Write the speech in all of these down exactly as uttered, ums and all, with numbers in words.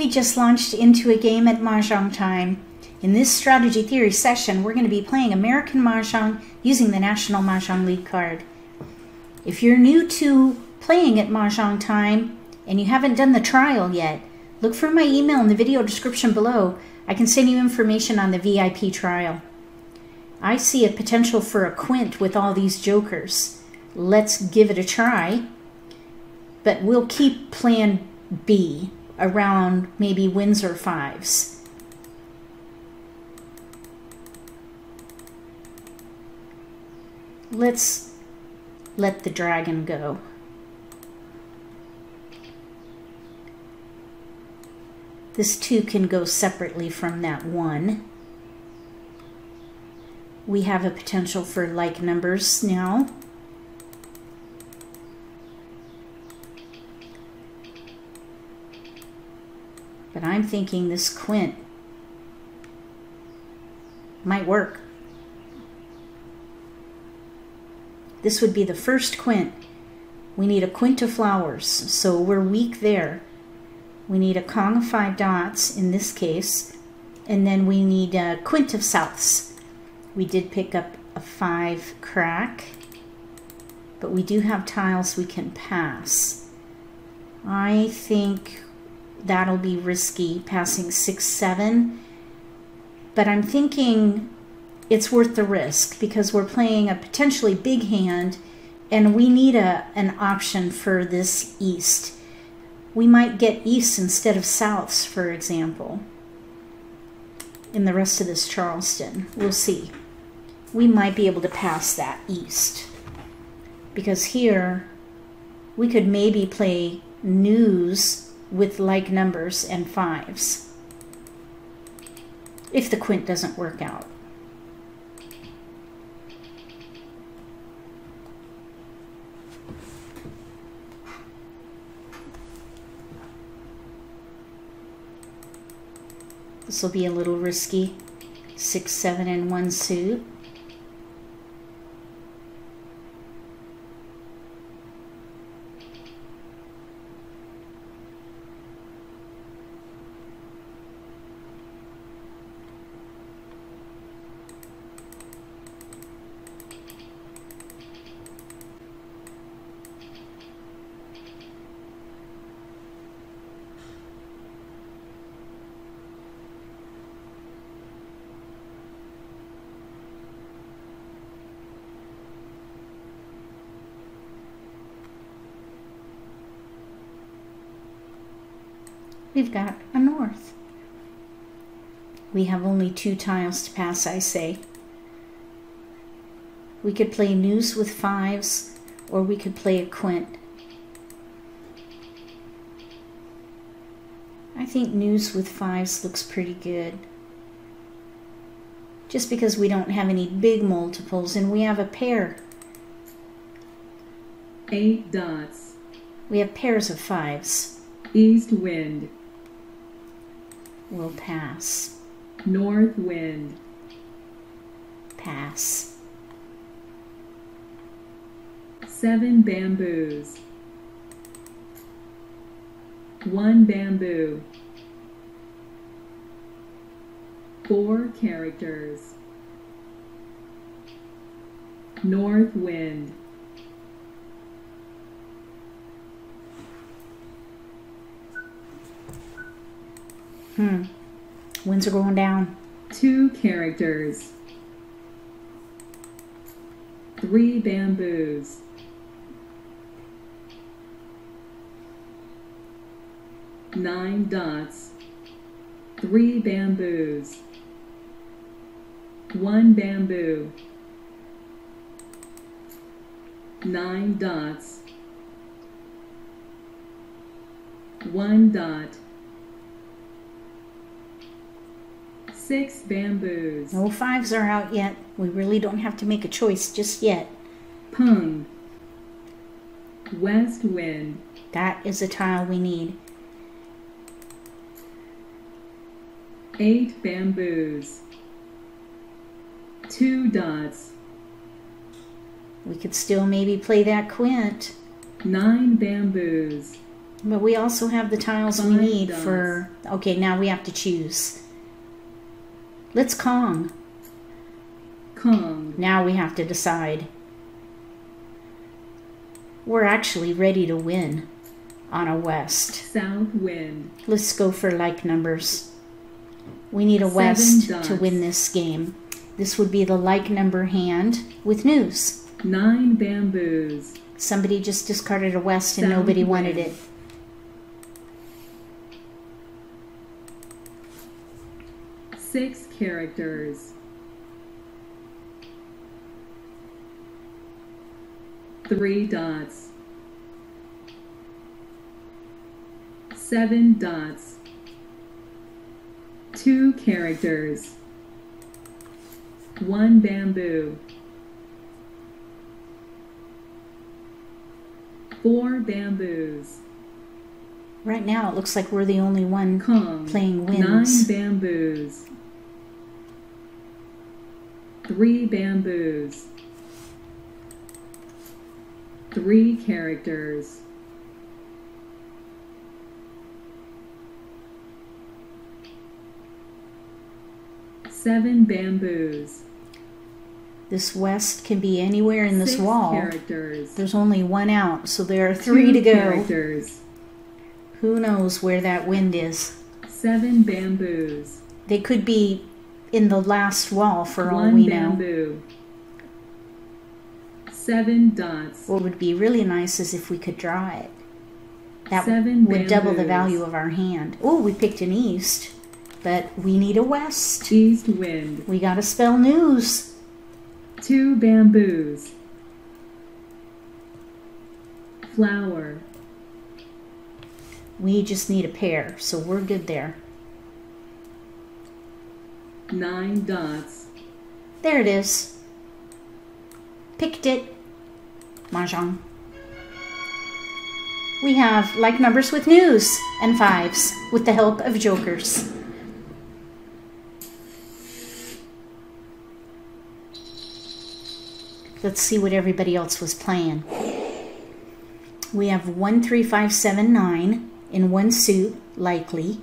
we just launched into a game at Mahjong Time. In this strategy theory session, we're going to be playing American Mahjong using the National Mah Jongg League card. If you're new to playing at Mahjong Time and you haven't done the trial yet, look for my email in the video description below. I can send you information on the V I P trial. I see a potential for a quint with all these jokers. Let's give it a try, but we'll keep plan B around maybe wins or fives. Let's let the dragon go. This two can go separately from that one. We have a potential for like numbers now. But I'm thinking this quint might work. This would be the first quint. We need a quint of flowers, so we're weak there. We need a Kong of five dots in this case, and then we need a quint of souths. We did pick up a five crack, but we do have tiles we can pass. I think that'll be risky, passing six, seven, but I'm thinking it's worth the risk because we're playing a potentially big hand and we need a, an option for this east. We might get east instead of souths, for example, in the rest of this Charleston. We'll see. We might be able to pass that east because here we could maybe play news with like numbers and fives if the quint doesn't work out. This will be a little risky. Six, seven, and one suit. We've got a north. We have only two tiles to pass, I say. We could play news with fives, or we could play a quint. I think news with fives looks pretty good. Just because we don't have any big multiples, and we have a pair. Eight dots. We have pairs of fives. East wind. We'll pass. North wind. Pass. Seven bamboos. One bamboo. Four characters. North wind. Hmm. Winds are going down. Two characters. Three bamboos. Nine dots. Three bamboos. One bamboo. Nine dots. One dot. Six bamboos. No fives are out yet. We really don't have to make a choice just yet. Pung. West wind. That is a tile we need. Eight bamboos. Two dots. We could still maybe play that quint. Nine bamboos. But we also have the tiles Kong we need does. for... Okay, now we have to choose. Let's Kong. Kong. Now we have to decide. We're actually ready to win on a west. South win. Let's go for like numbers. We need a Seven west dots. to win this game. This would be the like number hand with news. Nine bamboos. Somebody just discarded a west and South nobody west. wanted it. Six characters. Three dots. Seven dots. Two characters. One bamboo. Four bamboos. Right now it looks like we're the only one Kong. playing wins. Nine bamboos. Three bamboos. Three characters. Seven bamboos. This west can be anywhere in this Six wall. Characters. There's only one out, so there are three Two to go. Characters. Who knows where that wind is? Seven bamboos. They could be in the last wall for all we know. One bamboo. Seven dots. What would be really nice is if we could draw it. That Seven would bamboos. double the value of our hand. Oh, we picked an east, but we need a west. East wind. We gotta spell news. Two bamboos. Flower. We just need a pair, so we're good there. Nine dots. There it is. Picked it. Mahjong. We have like numbers with news and fives with the help of jokers. Let's see what everybody else was playing. We have one, three, five, seven, nine in one suit, likely.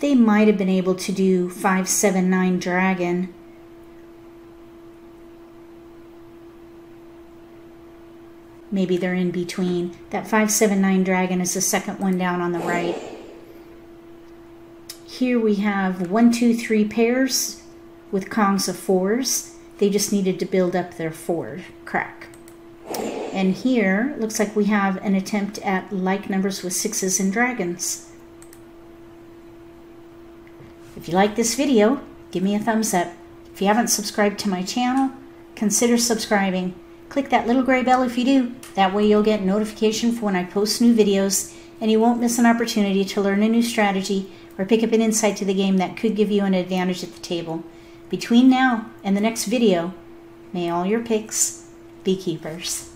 They might have been able to do five, seven, nine dragon. Maybe they're in between. That five seven nine dragon is the second one down on the right. Here we have one, two, three pairs with Kongs of fours. They just needed to build up their four crack. And here, looks like we have an attempt at like numbers with sixes and dragons. If you like this video, give me a thumbs up. If you haven't subscribed to my channel, consider subscribing. Click that little gray bell if you do. That way you'll get notification for when I post new videos, and you won't miss an opportunity to learn a new strategy or pick up an insight to the game that could give you an advantage at the table. Between now and the next video, may all your picks be keepers.